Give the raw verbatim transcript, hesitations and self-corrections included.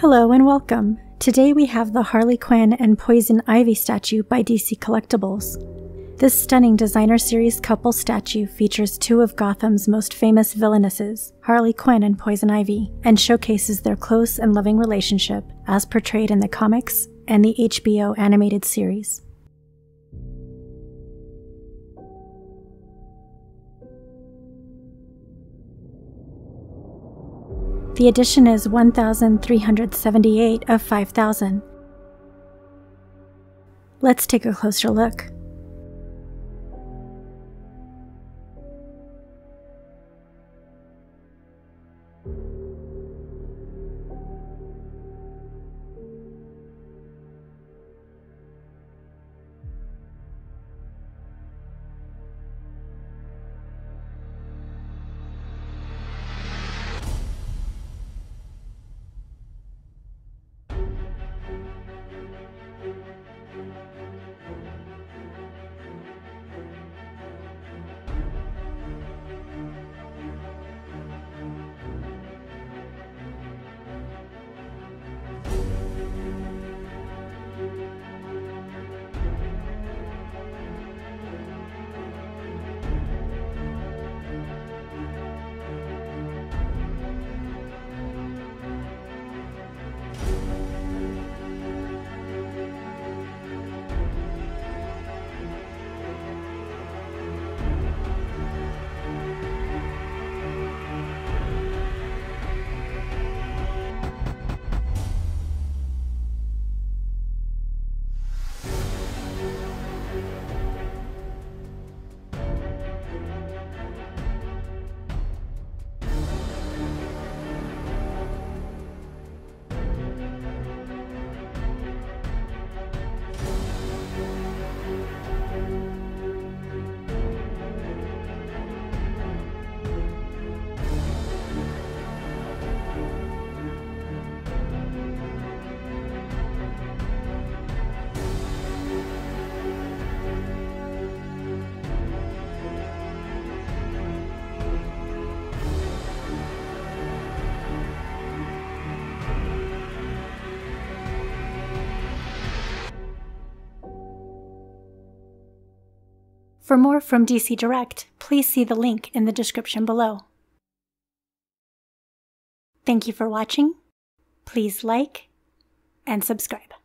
Hello and welcome! Today we have the Harley Quinn and Poison Ivy statue by D C Collectibles. This stunning designer series couple statue features two of Gotham's most famous villainesses, Harley Quinn and Poison Ivy, and showcases their close and loving relationship as portrayed in the comics and the H B O animated series. The edition is one thousand three hundred seventy-eight of five thousand. Let's take a closer look. For more from D C Direct, please see the link in the description below. Thank you for watching. Please like and subscribe.